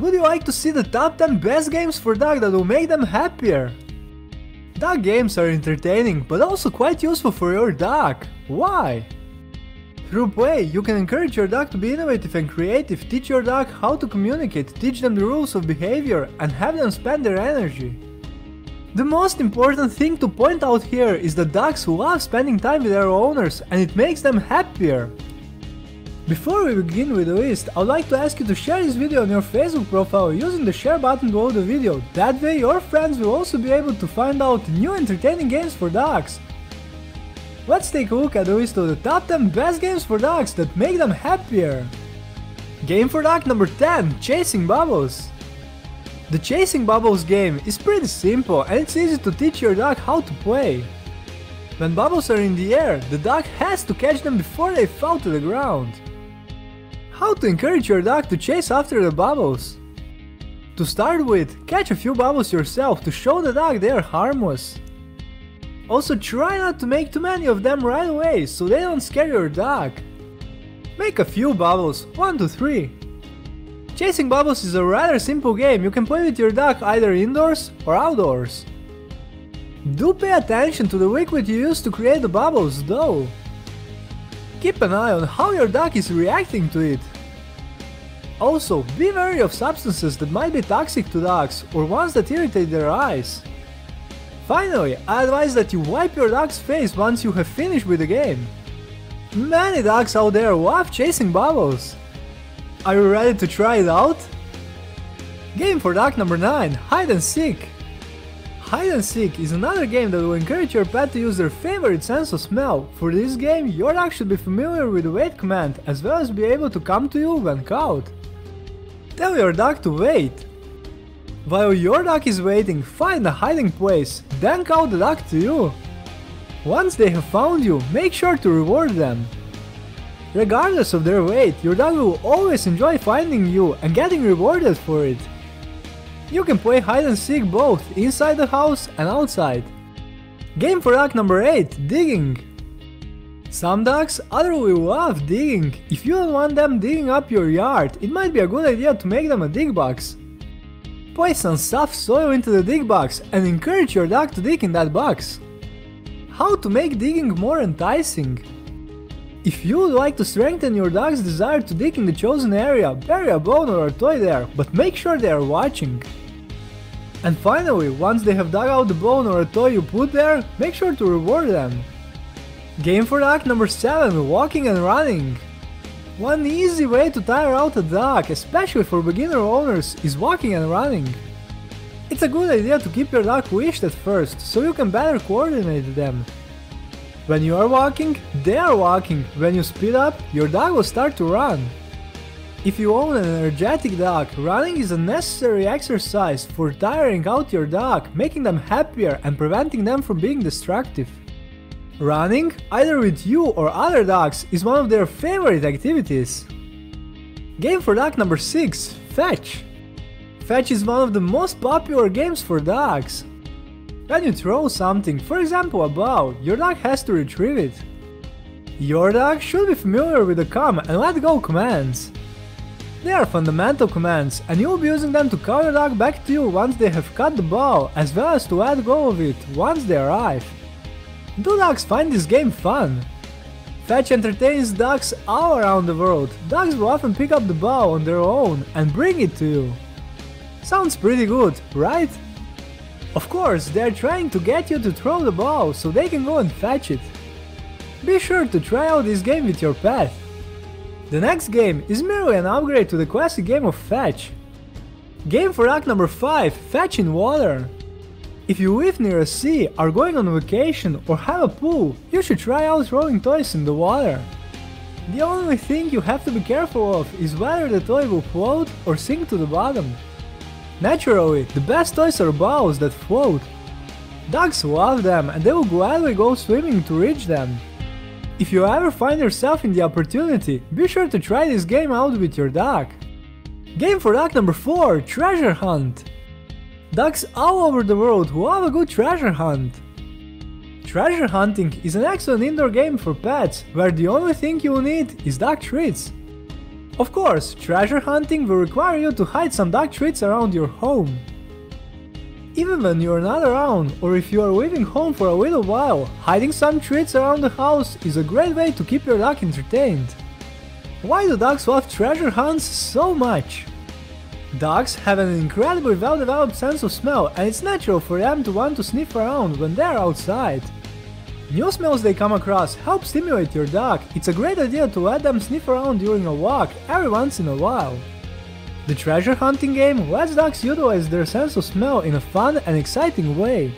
Would you like to see the top 10 best games for dogs that will make them happier? Dog games are entertaining, but also quite useful for your dog. Why? Through play, you can encourage your dog to be innovative and creative, teach your dog how to communicate, teach them the rules of behavior, and have them spend their energy. The most important thing to point out here is that dogs love spending time with their owners, and it makes them happier. Before we begin with the list, I would like to ask you to share this video on your Facebook profile using the share button below the video. That way your friends will also be able to find out new entertaining games for dogs. Let's take a look at the list of the top 10 best games for dogs that make them happier. Game for dog number 10, Chasing Bubbles. The Chasing Bubbles game is pretty simple and it's easy to teach your dog how to play. When bubbles are in the air, the dog has to catch them before they fall to the ground. How to encourage your dog to chase after the bubbles? To start with, catch a few bubbles yourself to show the dog they are harmless. Also, try not to make too many of them right away, so they don't scare your dog. Make a few bubbles, 1 to 3. Chasing Bubbles is a rather simple game, you can play with your dog either indoors or outdoors. Do pay attention to the liquid you use to create the bubbles, though. Keep an eye on how your dog is reacting to it. Also, be wary of substances that might be toxic to dogs or ones that irritate their eyes. Finally, I advise that you wipe your dog's face once you have finished with the game. Many dogs out there love Chasing Bubbles. Are you ready to try it out? Game for dog number 9, Hide and Seek. Hide and Seek is another game that will encourage your pet to use their favorite sense of smell. For this game, your dog should be familiar with the wait command as well as be able to come to you when caught. Tell your dog to wait. While your dog is waiting, find a hiding place, then call the dog to you. Once they have found you, make sure to reward them. Regardless of their weight, your dog will always enjoy finding you and getting rewarded for it. You can play hide and seek both inside the house and outside. Game for dog number 8, Digging. Some dogs utterly love digging. If you don't want them digging up your yard, it might be a good idea to make them a dig box. Place some soft soil into the dig box and encourage your dog to dig in that box. How to make digging more enticing? If you would like to strengthen your dog's desire to dig in the chosen area, bury a bone or a toy there, but make sure they are watching. And finally, once they have dug out the bone or a toy you put there, make sure to reward them. Game for dog number 7, Walking and Running. One easy way to tire out a dog, especially for beginner owners, is walking and running. It's a good idea to keep your dog leashed at first, so you can better coordinate them. When you are walking, they are walking. When you speed up, your dog will start to run. If you own an energetic dog, running is a necessary exercise for tiring out your dog, making them happier and preventing them from being destructive. Running, either with you or other dogs, is one of their favorite activities. Game for dog number 6, Fetch. Fetch is one of the most popular games for dogs. When you throw something, for example a ball, your dog has to retrieve it. Your dog should be familiar with the come and let go commands. They are fundamental commands and you will be using them to call your dog back to you once they have caught the ball, as well as to let go of it once they arrive. Do dogs find this game fun? Fetch entertains dogs all around the world. Dogs will often pick up the ball on their own and bring it to you. Sounds pretty good, right? Of course, they're trying to get you to throw the ball so they can go and fetch it. Be sure to try out this game with your pet. The next game is merely an upgrade to the classic game of Fetch. Game for dog number 5, Fetch in Water. If you live near a sea, are going on vacation or have a pool, you should try out throwing toys in the water. The only thing you have to be careful of is whether the toy will float or sink to the bottom. Naturally, the best toys are balls that float. Dogs love them and they will gladly go swimming to reach them. If you ever find yourself in the opportunity, be sure to try this game out with your dog. Game for dog number 4, Treasure Hunt. Dogs all over the world love a good treasure hunt. Treasure hunting is an excellent indoor game for pets, where the only thing you will need is dog treats. Of course, treasure hunting will require you to hide some dark treats around your home. Even when you are not around, or if you are leaving home for a little while, hiding some treats around the house is a great way to keep your dog entertained. Why do dogs love treasure hunts so much? Dogs have an incredibly well-developed sense of smell, and it's natural for them to want to sniff around when they're outside. New smells they come across help stimulate your dog. It's a great idea to let them sniff around during a walk every once in a while. The treasure hunting game lets dogs utilize their sense of smell in a fun and exciting way.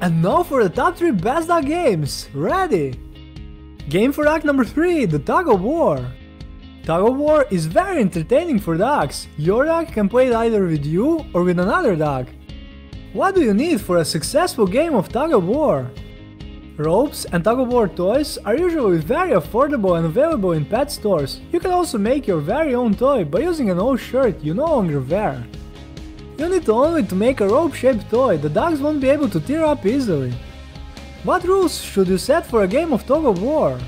And now for the top 3 best dog games! Ready? Game for dog number 3, the Tug of War. Tug of War is very entertaining for dogs. Your dog can play it either with you or with another dog. What do you need for a successful game of Tug of War? Ropes and Tug of War toys are usually very affordable and available in pet stores. You can also make your very own toy by using an old shirt you no longer wear. You need only to make a rope-shaped toy, the dogs won't be able to tear up easily. What rules should you set for a game of Tug of War?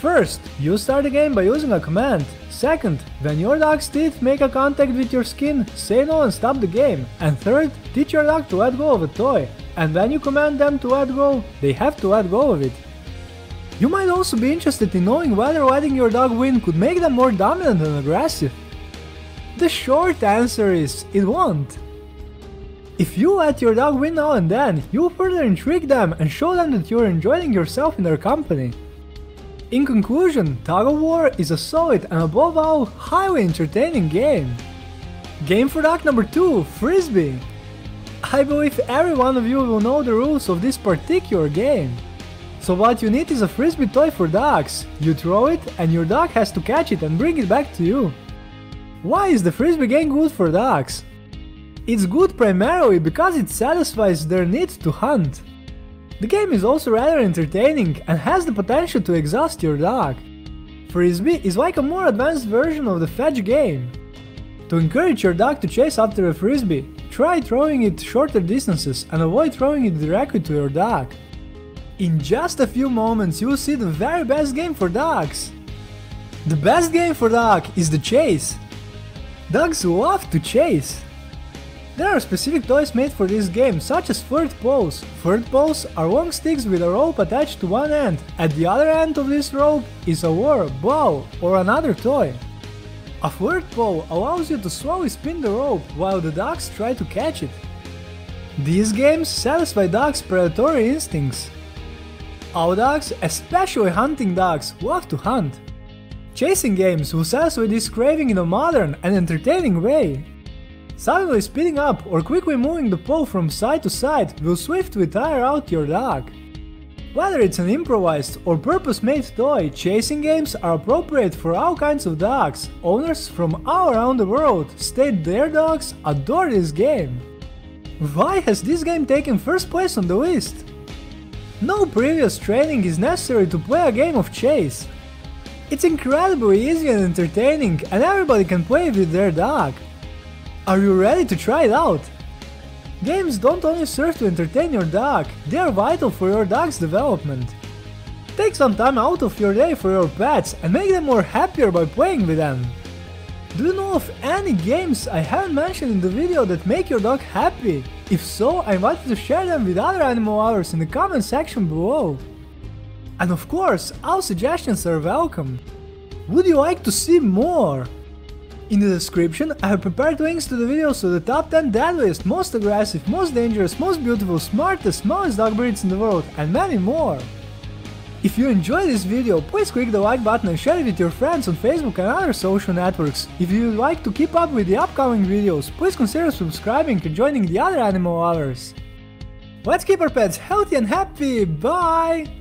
First, you start the game by using a command. Second, when your dog's teeth make a contact with your skin, say no and stop the game. And third, teach your dog to let go of a toy. And when you command them to let go, they have to let go of it. You might also be interested in knowing whether letting your dog win could make them more dominant and aggressive. The short answer is, it won't. If you let your dog win now and then, you'll further intrigue them and show them that you're enjoying yourself in their company. In conclusion, Tug of War is a solid and above all, highly entertaining game. Game for dog number 2, Frisbee. I believe every one of you will know the rules of this particular game. So what you need is a Frisbee toy for dogs. You throw it and your dog has to catch it and bring it back to you. Why is the Frisbee game good for dogs? It's good primarily because it satisfies their need to hunt. The game is also rather entertaining and has the potential to exhaust your dog. Frisbee is like a more advanced version of the fetch game. To encourage your dog to chase after a Frisbee, try throwing it shorter distances and avoid throwing it directly to your dog. In just a few moments you'll see the very best game for dogs. The best game for dog is the chase. Dogs love to chase. There are specific toys made for this game, such as flirt poles. Flirt poles are long sticks with a rope attached to one end. At the other end of this rope is a lure, ball, or another toy. A flirt pole allows you to slowly spin the rope while the dogs try to catch it. These games satisfy dogs' predatory instincts. All dogs, especially hunting dogs, love to hunt. Chasing games will satisfy this craving in a modern and entertaining way. Suddenly speeding up or quickly moving the pole from side to side will swiftly tire out your dog. Whether it's an improvised or purpose-made toy, chasing games are appropriate for all kinds of dogs. Owners from all around the world state their dogs adore this game. Why has this game taken first place on the list? No previous training is necessary to play a game of chase. It's incredibly easy and entertaining, and everybody can play it with their dog. Are you ready to try it out? Games don't only serve to entertain your dog, they are vital for your dog's development. Take some time out of your day for your pets and make them more happier by playing with them. Do you know of any games I haven't mentioned in the video that make your dog happy? If so, I invite you to share them with other animal lovers in the comment section below. And of course, all suggestions are welcome. Would you like to see more? In the description, I have prepared links to the videos of the top 10 deadliest, most aggressive, most dangerous, most beautiful, smartest, smallest dog breeds in the world, and many more. If you enjoyed this video, please click the like button and share it with your friends on Facebook and other social networks. If you would like to keep up with the upcoming videos, please consider subscribing and joining the other animal lovers. Let's keep our pets healthy and happy, bye!